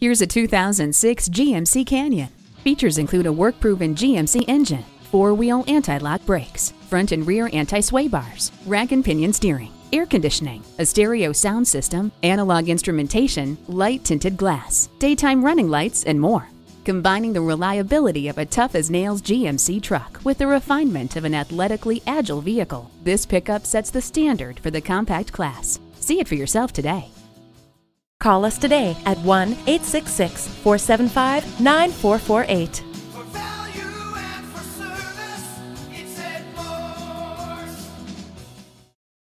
Here's a 2006 GMC Canyon. Features include a work-proven GMC engine, four-wheel anti-lock brakes, front and rear anti-sway bars, rack and pinion steering, air conditioning, a stereo sound system, analog instrumentation, light-tinted glass, daytime running lights, and more. Combining the reliability of a tough-as-nails GMC truck with the refinement of an athletically agile vehicle, this pickup sets the standard for the compact class. See it for yourself today. Call us today at 1-866-475-9448.